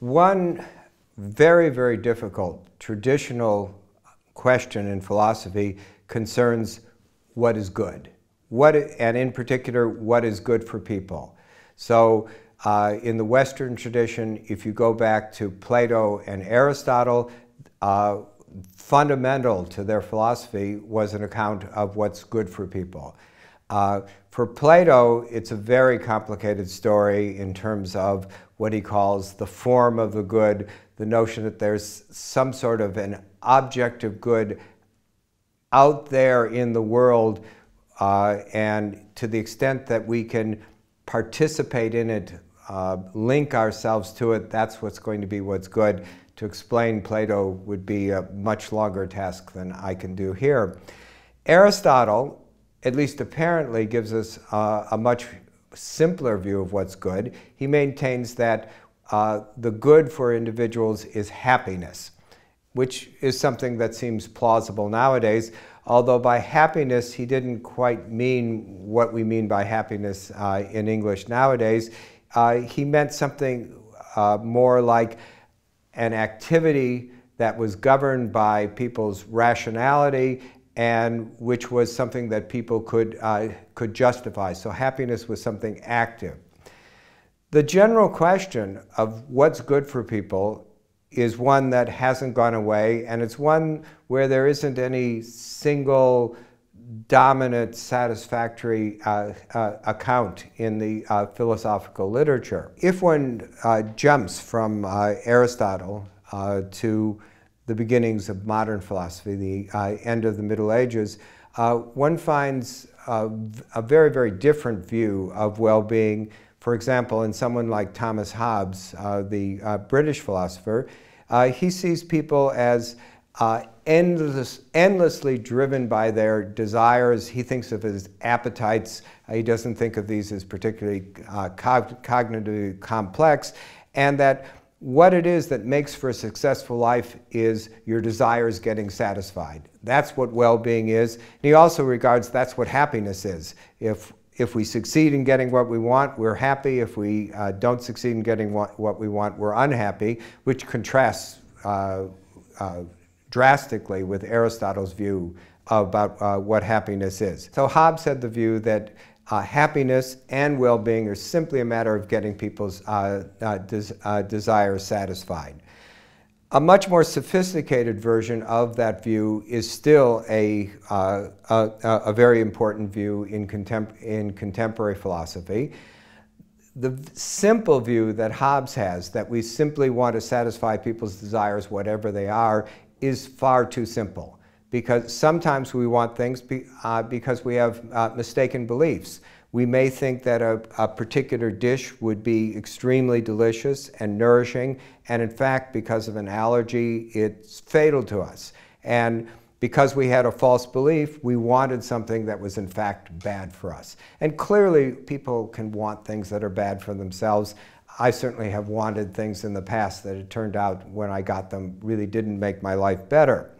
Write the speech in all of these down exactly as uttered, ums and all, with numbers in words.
One very, very difficult traditional question in philosophy concerns what is good, what, and in particular, what is good for people. So uh, in the Western tradition, if you go back to Plato and Aristotle, uh, fundamental to their philosophy was an account of what's good for people. Uh, for Plato, it's a very complicated story in terms of what he calls the form of the good, the notion that there's some sort of an objective good out there in the world, uh, and to the extent that we can participate in it, uh, link ourselves to it, that's what's going to be what's good. To explain Plato would be a much longer task than I can do here. Aristotle, at least apparently, gives us uh, a much simpler view of what's good. He maintains that uh, the good for individuals is happiness, which is something that seems plausible nowadays, although by happiness he didn't quite mean what we mean by happiness uh, in English nowadays. Uh, he meant something uh, more like an activity that was governed by people's rationality and which was something that people could, uh, could justify. So happiness was something active. The general question of what's good for people is one that hasn't gone away, and it's one where there isn't any single dominant satisfactory uh, uh, account in the uh, philosophical literature. If one uh, jumps from uh, Aristotle uh, to the beginnings of modern philosophy, the uh, end of the Middle Ages, uh, one finds uh, a very, very different view of well-being. For example, in someone like Thomas Hobbes, uh, the uh, British philosopher, uh, he sees people as uh, endless, endlessly driven by their desires. He thinks of his appetites. Uh, he doesn't think of these as particularly uh, cog cognitively complex, and that what it is that makes for a successful life is your desires getting satisfied. That's what well-being is. And he also regards that's what happiness is. If If we succeed in getting what we want, we're happy. If we uh, don't succeed in getting what, what we want, we're unhappy, which contrasts uh, uh, drastically with Aristotle's view about uh, what happiness is. So Hobbes had the view that uh, happiness and well-being are simply a matter of getting people's uh, uh, des uh, desires satisfied. A much more sophisticated version of that view is still a, uh, a, a very important view in, contem in contemporary philosophy. The simple view that Hobbes has, that we simply want to satisfy people's desires, whatever they are, is far too simple. Because sometimes we want things be, uh, because we have uh, mistaken beliefs. We may think that a, a particular dish would be extremely delicious and nourishing, and in fact, because of an allergy, it's fatal to us. And because we had a false belief, we wanted something that was in fact bad for us. And clearly, people can want things that are bad for themselves. I certainly have wanted things in the past that it turned out when I got them really didn't make my life better.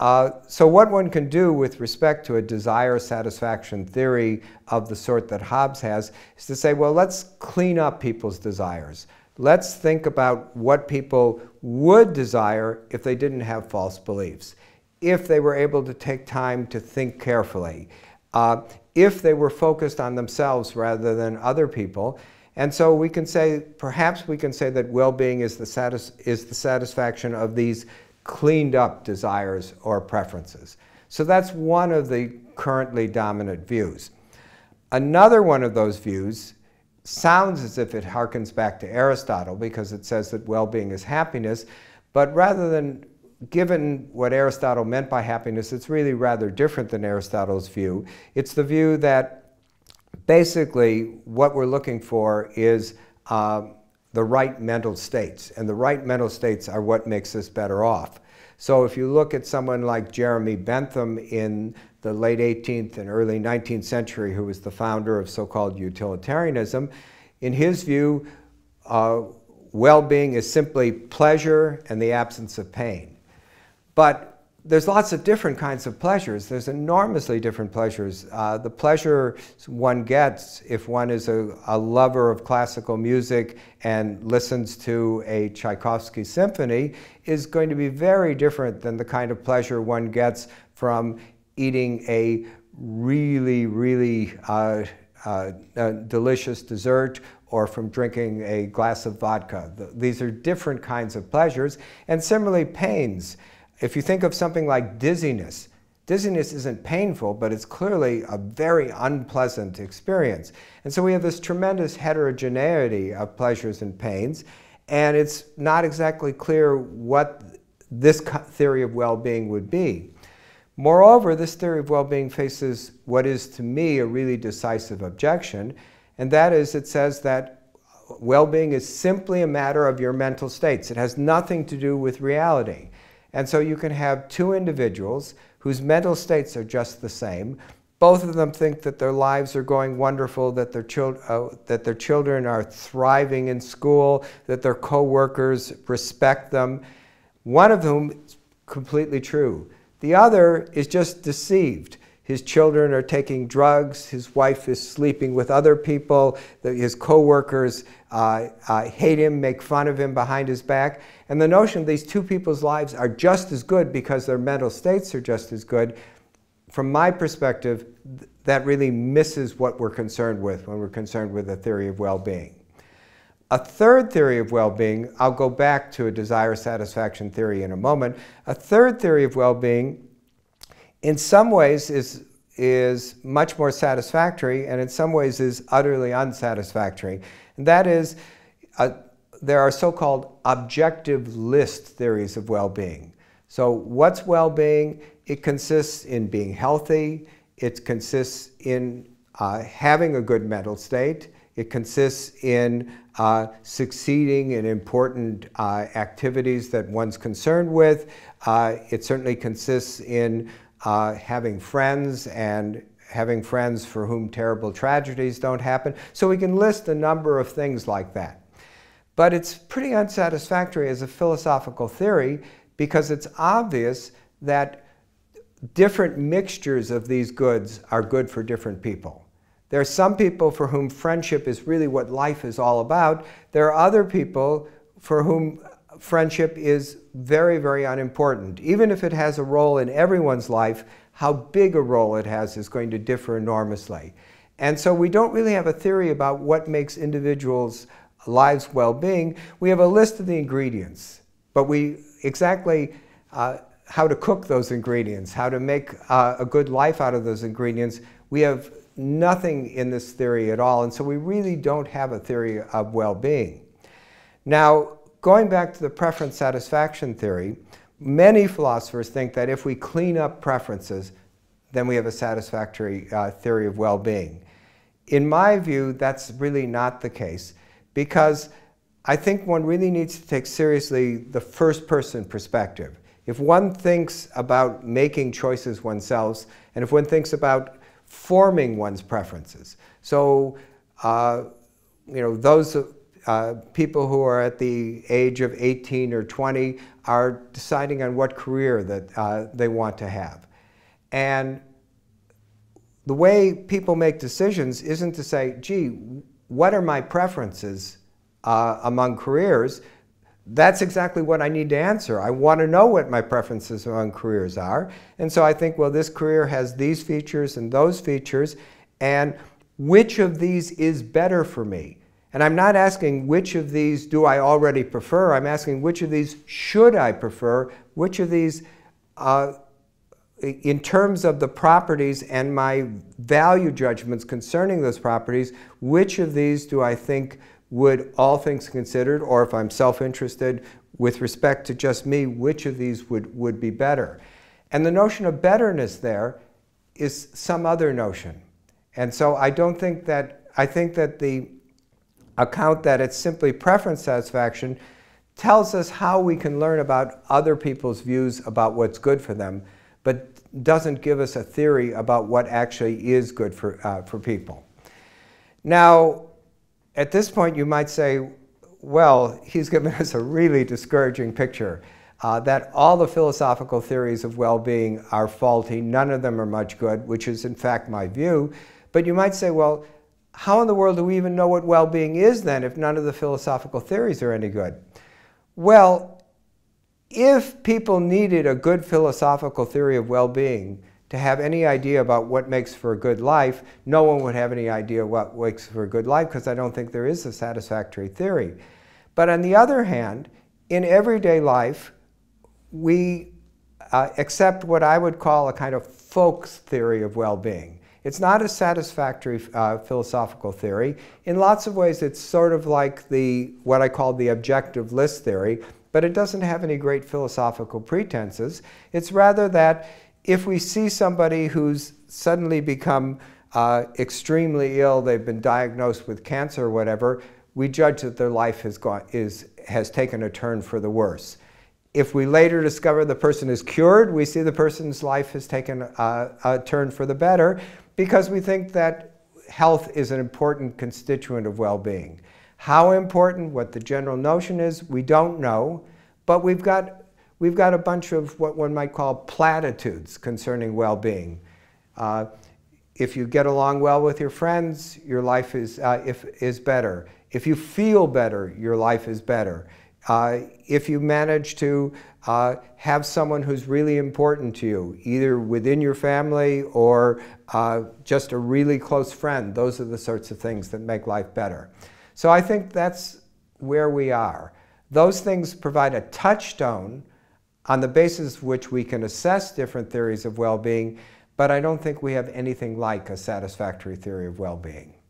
Uh, so what one can do with respect to a desire satisfaction theory of the sort that Hobbes has is to say, well, let's clean up people's desires. Let's think about what people would desire if they didn't have false beliefs, if they were able to take time to think carefully, uh, if they were focused on themselves rather than other people. And so we can say, perhaps we can say that well-being is the satis- is the satisfaction of these cleaned up desires or preferences. So that's one of the currently dominant views. Another one of those views sounds as if it harkens back to Aristotle because it says that well-being is happiness, but rather than given what Aristotle meant by happiness, it's really rather different than Aristotle's view. It's the view that basically what we're looking for is uh, the right mental states, and the right mental states are what makes us better off. So if you look at someone like Jeremy Bentham in the late eighteenth and early nineteenth century, who was the founder of so-called utilitarianism, in his view, uh, well-being is simply pleasure and the absence of pain. But there's lots of different kinds of pleasures. There's enormously different pleasures. Uh, the pleasure one gets if one is a, a lover of classical music and listens to a Tchaikovsky symphony is going to be very different than the kind of pleasure one gets from eating a really, really uh, uh, uh, delicious dessert or from drinking a glass of vodka. The, these are different kinds of pleasures. And similarly, pains. If you think of something like dizziness, dizziness isn't painful, but it's clearly a very unpleasant experience. And so we have this tremendous heterogeneity of pleasures and pains, and it's not exactly clear what this theory of well-being would be. Moreover, this theory of well-being faces what is to me a really decisive objection, and that is it says that well-being is simply a matter of your mental states. It has nothing to do with reality. And so you can have two individuals whose mental states are just the same. Both of them think that their lives are going wonderful, that their, chil uh, that their children are thriving in school, that their co-workers respect them. One of whom is completely true. The other is just deceived. His children are taking drugs, his wife is sleeping with other people, his co-workers uh, uh, hate him, make fun of him behind his back. And the notion these two people's lives are just as good because their mental states are just as good, from my perspective, th- that really misses what we're concerned with when we're concerned with a theory of well-being. A third theory of well-being, I'll go back to a desire satisfaction theory in a moment, a third theory of well-being in some ways is, is much more satisfactory, and in some ways is utterly unsatisfactory. And that is, uh, there are so-called objective list theories of well-being. So what's well-being? It consists in being healthy, it consists in uh, having a good mental state, it consists in uh, succeeding in important uh, activities that one's concerned with, uh, it certainly consists in Uh, having friends and having friends for whom terrible tragedies don't happen. So we can list a number of things like that. But it's pretty unsatisfactory as a philosophical theory because it's obvious that different mixtures of these goods are good for different people. There are some people for whom friendship is really what life is all about. There are other people for whom friendship is very, very unimportant. Even if it has a role in everyone's life, how big a role it has is going to differ enormously. And so we don't really have a theory about what makes individuals' lives well-being. We have a list of the ingredients, but we exactly uh, how to cook those ingredients, how to make uh, a good life out of those ingredients, we have nothing in this theory at all. And so we really don't have a theory of well-being. Now, going back to the preference satisfaction theory, many philosophers think that if we clean up preferences, then we have a satisfactory uh, theory of well-being. In my view, that's really not the case, because I think one really needs to take seriously the first-person perspective. If one thinks about making choices oneself, and if one thinks about forming one's preferences, so uh, you know those. Uh, people who are at the age of eighteen or twenty are deciding on what career that uh, they want to have. And the way people make decisions isn't to say, gee, what are my preferences uh, among careers? That's exactly what I need to answer. I want to know what my preferences among careers are. And so I think, well, this career has these features and those features, and which of these is better for me? And I'm not asking which of these do I already prefer, I'm asking which of these should I prefer, which of these, uh, in terms of the properties and my value judgments concerning those properties, which of these do I think would, all things considered, or if I'm self-interested with respect to just me, which of these would, would be better? And the notion of betterness there is some other notion. And so I don't think that, I think that the account that it's simply preference satisfaction tells us how we can learn about other people's views about what's good for them, but doesn't give us a theory about what actually is good for, uh, for people. Now, at this point you might say, well, he's given us a really discouraging picture. uh, that all the philosophical theories of well-being are faulty, none of them are much good, which is in fact my view. But you might say, well, how in the world do we even know what well-being is then if none of the philosophical theories are any good? Well, if people needed a good philosophical theory of well-being to have any idea about what makes for a good life, no one would have any idea what makes for a good life, because I don't think there is a satisfactory theory. But on the other hand, in everyday life, we uh, accept what I would call a kind of folk theory of well-being. It's not a satisfactory uh, philosophical theory. In lots of ways, it's sort of like the, what I call the objective list theory, but it doesn't have any great philosophical pretenses. It's rather that if we see somebody who's suddenly become uh, extremely ill, they've been diagnosed with cancer or whatever, we judge that their life has, gone, is, has taken a turn for the worse. If we later discover the person is cured, we see the person's life has taken a, a turn for the better, because we think that health is an important constituent of well-being. How important, what the general notion is, we don't know, but we've got, we've got a bunch of what one might call platitudes concerning well-being. Uh, if you get along well with your friends, your life is, uh, if, is better. If you feel better, your life is better. Uh, if you manage to uh, have someone who's really important to you, either within your family or uh, just a really close friend, those are the sorts of things that make life better. So I think that's where we are. Those things provide a touchstone on the basis of which we can assess different theories of well-being, but I don't think we have anything like a satisfactory theory of well-being.